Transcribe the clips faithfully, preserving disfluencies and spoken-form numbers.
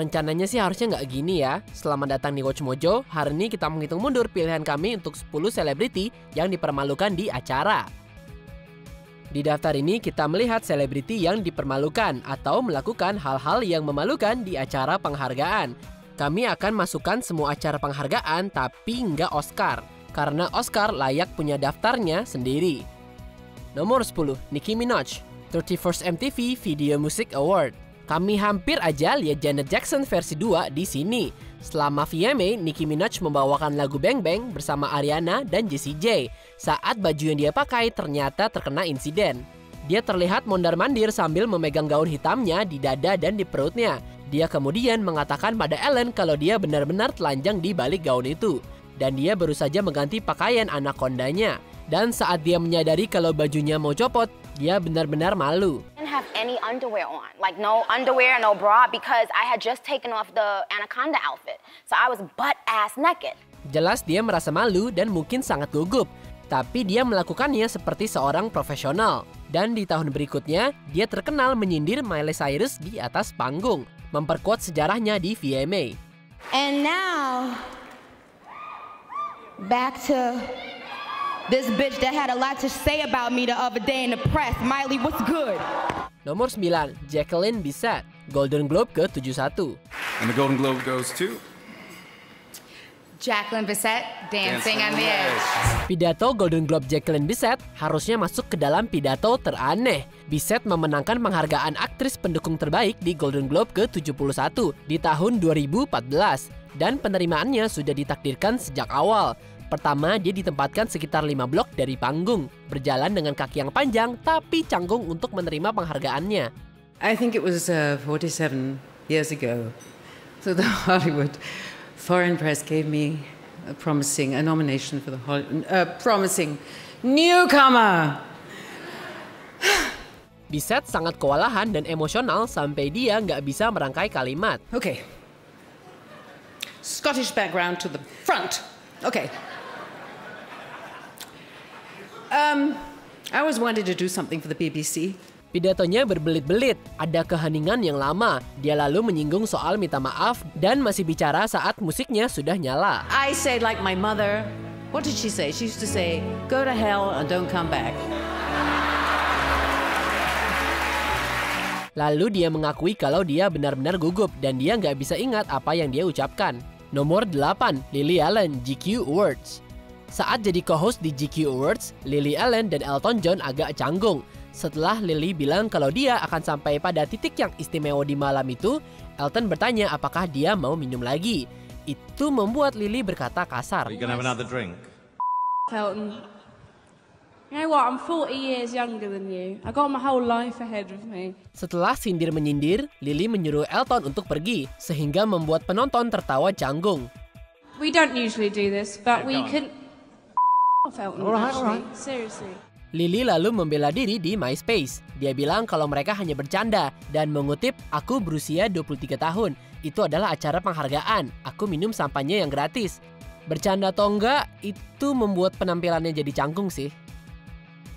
Rencananya sih harusnya nggak gini ya. Selamat datang di WatchMojo. Hari ini kita menghitung mundur pilihan kami untuk sepuluh selebriti yang dipermalukan di acara. Di daftar ini kita melihat selebriti yang dipermalukan atau melakukan hal-hal yang memalukan di acara penghargaan. Kami akan masukkan semua acara penghargaan tapi nggak Oscar, karena Oscar layak punya daftarnya sendiri. Nomor sepuluh, Nicki Minaj, thirty-first M T V Video Music Award. Kami hampir aja lihat Janet Jackson versi dua di sini. Selama V M A, Nicki Minaj membawakan lagu Bang Bang bersama Ariana dan Jessie J. Saat baju yang dia pakai ternyata terkena insiden. Dia terlihat mondar-mandir sambil memegang gaun hitamnya di dada dan di perutnya. Dia kemudian mengatakan pada Ellen kalau dia benar-benar telanjang di balik gaun itu. Dan dia baru saja mengganti pakaian anakondanya. Dan saat dia menyadari kalau bajunya mau copot, dia benar-benar malu. Have any underwear on, like no underwear, no bra, because I had just taken off the anaconda outfit, so I was butt ass naked. Jelas dia merasa malu dan mungkin sangat gugup, tapi dia melakukannya seperti seorang profesional. Dan di tahun berikutnya, dia terkenal menyindir Miley Cyrus di atas panggung, memperkuat sejarahnya di V M A. And now, back to this bitch that had a lot to say about me the other day in the press. Miley, what's good? Nomor sembilan, Jacqueline Bisset, Golden Globe ke tujuh puluh satu. And the Golden Globe goes to Jacqueline Bisset, Dancing on the Edge. Pidato Golden Globe Jacqueline Bisset harusnya masuk ke dalam pidato teraneh. Bisset memenangkan penghargaan aktris pendukung terbaik di Golden Globe ke tujuh puluh satu di tahun dua ribu empat belas. Dan penerimaannya sudah ditakdirkan sejak awal. Pertama, dia ditempatkan sekitar lima blok dari panggung, berjalan dengan kaki yang panjang tapi canggung untuk menerima penghargaannya. I think it was uh, forty-seven years ago. So the Hollywood Foreign Press gave me a promising a nomination for the uh, promising newcomer. Bisset sangat kewalahan dan emosional sampai dia nggak bisa merangkai kalimat. Oke. Okay. Scottish background to the front. Oke. Okay. Um, I always wanted to do something for the B B C. Pidatonya berbelit-belit, ada keheningan yang lama. Dia lalu menyinggung soal minta maaf dan masih bicara saat musiknya sudah nyala. I say like my mother. What did she say? She used to say, "Go to hell and don't come back." Lalu dia mengakui kalau dia benar-benar gugup dan dia nggak bisa ingat apa yang dia ucapkan. Nomor delapan, Lily Allen, G Q Awards. Saat jadi co-host di G Q Awards, Lily Allen dan Elton John agak canggung. Setelah Lily bilang kalau dia akan sampai pada titik yang istimewa di malam itu, Elton bertanya apakah dia mau minum lagi. Itu membuat Lily berkata kasar. Are you gonna have another drink? Elton, you know what? I'm forty years younger than you. I got my whole life ahead of me. Setelah sindir menyindir, Lily menyuruh Elton untuk pergi, sehingga membuat penonton tertawa canggung. We don't usually do this, but we can. Lily lalu membela diri di MySpace. Dia bilang kalau mereka hanya bercanda dan mengutip, "Aku berusia dua puluh tiga tahun. Itu adalah acara penghargaan. Aku minum sampahnya yang gratis." Bercanda atau enggak, itu membuat penampilannya jadi canggung sih.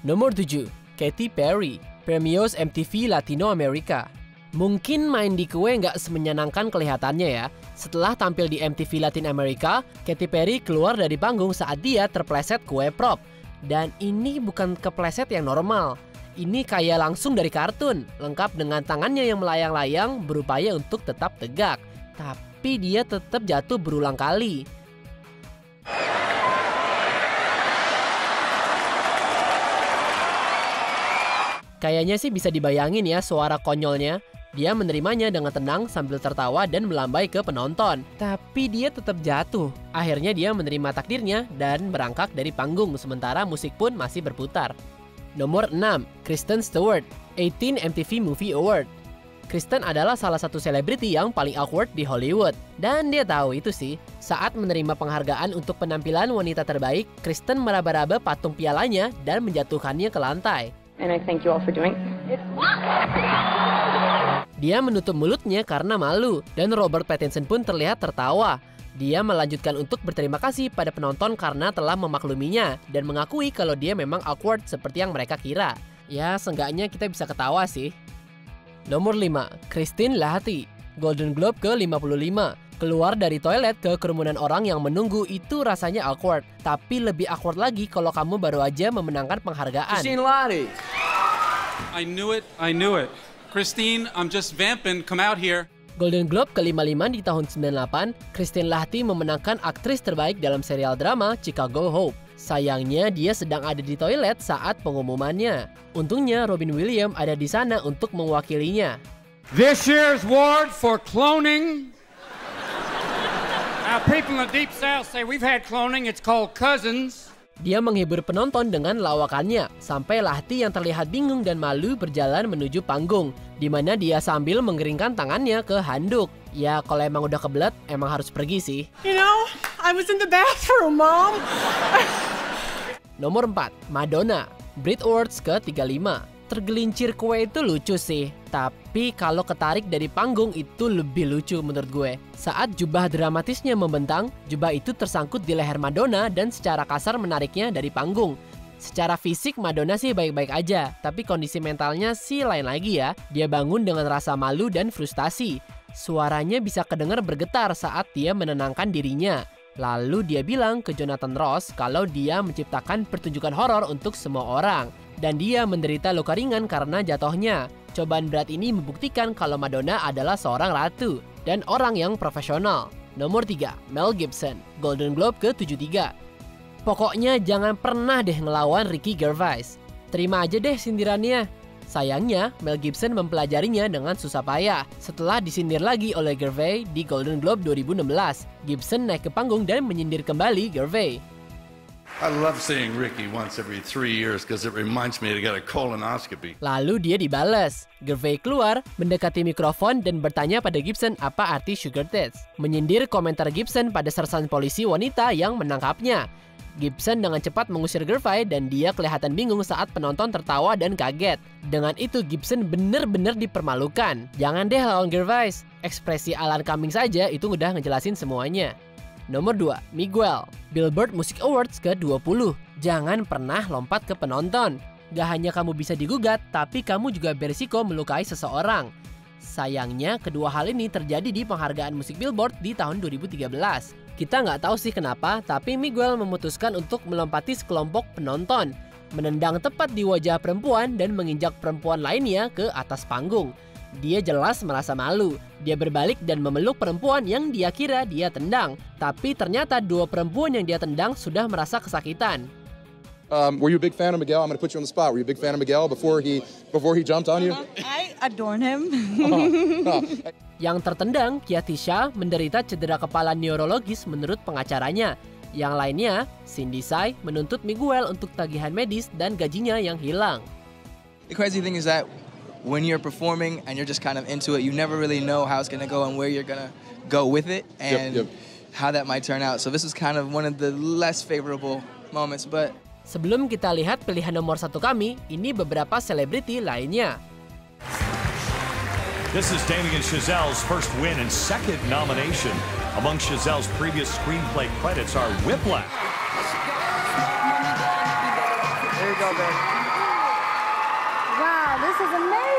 Nomor tujuh, Katy Perry, Premios M T V Latino America. Mungkin main di kue nggak semenyenangkan kelihatannya ya. Setelah tampil di M T V Latin America, Katy Perry keluar dari panggung saat dia terpleset kue prop. Dan ini bukan kepleset yang normal. Ini kayak langsung dari kartun, lengkap dengan tangannya yang melayang-layang berupaya untuk tetap tegak. Tapi dia tetap jatuh berulang kali. Kayaknya sih bisa dibayangin ya suara konyolnya. Dia menerimanya dengan tenang sambil tertawa dan melambai ke penonton. Tapi dia tetap jatuh. Akhirnya dia menerima takdirnya dan merangkak dari panggung sementara musik pun masih berputar. Nomor enam, Kristen Stewart, delapan belas M T V Movie Award. Kristen adalah salah satu selebriti yang paling awkward di Hollywood. Dan dia tahu itu sih. Saat menerima penghargaan untuk penampilan wanita terbaik, Kristen meraba-raba patung pialanya dan menjatuhkannya ke lantai. And I thank you all for doing it. Dia menutup mulutnya karena malu, dan Robert Pattinson pun terlihat tertawa. Dia melanjutkan untuk berterima kasih pada penonton karena telah memakluminya, dan mengakui kalau dia memang awkward seperti yang mereka kira. Ya, seenggaknya kita bisa ketawa sih. Nomor lima, Christine Lahti, Golden Globe ke lima puluh lima. Keluar dari toilet ke kerumunan orang yang menunggu itu rasanya awkward. Tapi lebih awkward lagi kalau kamu baru aja memenangkan penghargaan. Christine Lahti. I knew it, I knew it. Christine, I'm just vamping, come out here. Golden Globe ke lima puluh lima di tahun sembilan puluh delapan, Christine Lahti memenangkan aktris terbaik dalam serial drama Chicago Hope. Sayangnya dia sedang ada di toilet saat pengumumannya. Untungnya Robin Williams ada di sana untuk mewakilinya. This year's award for cloning. Now people in the deep south say we've had cloning, it's called cousins. Dia menghibur penonton dengan lawakannya, sampai Lahti yang terlihat bingung dan malu berjalan menuju panggung, di mana dia sambil mengeringkan tangannya ke handuk. Ya, kalau emang udah kebelet, emang harus pergi sih. You know, I was in the bathroom, Mom. Nomor empat, Madonna. Brit Awards ke tiga puluh lima. Tergelincir kue itu lucu sih, tapi kalau ketarik dari panggung itu lebih lucu menurut gue. Saat jubah dramatisnya membentang, jubah itu tersangkut di leher Madonna dan secara kasar menariknya dari panggung. Secara fisik Madonna sih baik-baik aja, tapi kondisi mentalnya sih lain lagi ya. Dia bangun dengan rasa malu dan frustasi. Suaranya bisa kedengar bergetar saat dia menenangkan dirinya. Lalu dia bilang ke Jonathan Ross kalau dia menciptakan pertunjukan horor untuk semua orang. Dan dia menderita luka ringan karena jatuhnya. Cobaan berat ini membuktikan kalau Madonna adalah seorang ratu dan orang yang profesional. Nomor tiga, Mel Gibson, Golden Globe ke tujuh puluh tiga. Pokoknya jangan pernah deh ngelawan Ricky Gervais. Terima aja deh sindirannya. Sayangnya, Mel Gibson mempelajarinya dengan susah payah setelah disindir lagi oleh Gervais di Golden Globe dua ribu enam belas. Gibson naik ke panggung dan menyindir kembali Gervais. I love seeing Ricky once every three years because it reminds me to get a colonoscopy. Lalu dia dibalas. Gervais keluar, mendekati mikrofon dan bertanya pada Gibson apa arti sugar tits. Menyindir komentar Gibson pada sersan polisi wanita yang menangkapnya. Gibson dengan cepat mengusir Gervais dan dia kelihatan bingung saat penonton tertawa dan kaget. Dengan itu Gibson bener-bener dipermalukan. Jangan deh lawan Gervais. Ekspresi alan kambing saja itu udah ngejelasin semuanya. Nomor dua, Miguel, Billboard Music Awards ke dua puluh. Jangan pernah lompat ke penonton. Gak hanya kamu bisa digugat, tapi kamu juga berisiko melukai seseorang. Sayangnya, kedua hal ini terjadi di penghargaan musik Billboard di tahun dua ribu tiga belas. Kita nggak tahu sih kenapa, tapi Miguel memutuskan untuk melompati sekelompok penonton, menendang tepat di wajah perempuan dan menginjak perempuan lainnya ke atas panggung. Dia jelas merasa malu. Dia berbalik dan memeluk perempuan yang dia kira dia tendang. Tapi ternyata dua perempuan yang dia tendang sudah merasa kesakitan. Um, were you a big fan of Miguel? I'm going to put you on the spot. Were you a big fan of Miguel before he before he jumped on you? I adore him. Oh, oh. Yang tertendang, Kiatisha menderita cedera kepala neurologis menurut pengacaranya. Yang lainnya, Cindy Sai menuntut Miguel untuk tagihan medis dan gajinya yang hilang. The crazy thing is that when you're performing and you're just kind of into it, you never really know how it's going to go and where you're going to go with it and yep, yep. how that might turn out. So this is kind of one of the less favorable moments, but... Sebelum kita lihat pilihan nomor satu kami, ini beberapa selebriti lainnya. This is Damien Chazelle's first win and second nomination. Among Chazelle's previous screenplay credits are Whiplash. There you go, babe. Wow, this is amazing.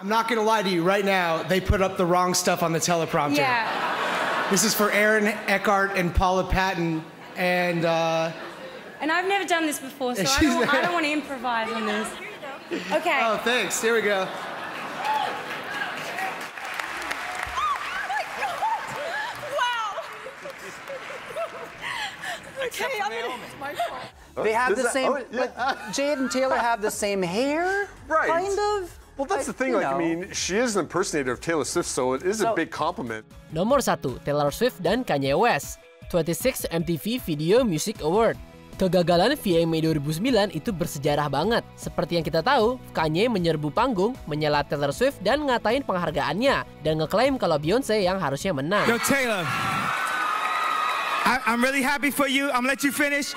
I'm not gonna lie to you, right now, they put up the wrong stuff on the teleprompter. Yeah. This is for Aaron Eckhart and Paula Patton, and... Uh, and I've never done this before, so I don't, I don't want to improvise on this. Okay. Oh, thanks, here we go. Okay, I'm gonna, it's my fault. They have Is the that, same, oh, yeah. but Jade and Taylor have the same hair, right. kind of. Well, that's I, the thing, like, know. I mean, she is an impersonator of Taylor Swift, so it is so, a big compliment. Nomor satu, Taylor Swift dan Kanye West, dua puluh enam M T V Video Music Award. Kegagalan V M A dua ribu sembilan itu bersejarah banget. Seperti yang kita tahu, Kanye menyerbu panggung, menyela Taylor Swift dan ngatain penghargaannya, dan ngeklaim kalau Beyonce yang harusnya menang. Yo, Taylor. I, I'm really happy for you. I'm gonna let you finish.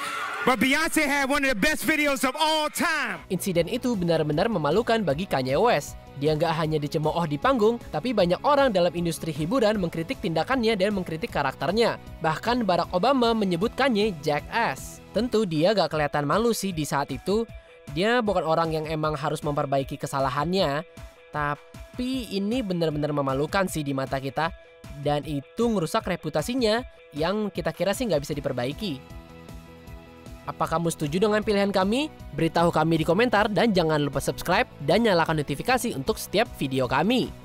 But Beyonce had one of the best videos of all time. Insiden itu benar-benar memalukan bagi Kanye West. Dia nggak hanya dicemooh di panggung, tapi banyak orang dalam industri hiburan mengkritik tindakannya dan mengkritik karakternya. Bahkan Barack Obama menyebut Kanye jackass. Tentu dia nggak kelihatan malu sih di saat itu. Dia bukan orang yang emang harus memperbaiki kesalahannya. Tapi Tapi ini benar-benar memalukan sih di mata kita, dan itu ngerusak reputasinya yang kita kira sih nggak bisa diperbaiki. Apa kamu setuju dengan pilihan kami? Beritahu kami di komentar dan jangan lupa subscribe dan nyalakan notifikasi untuk setiap video kami.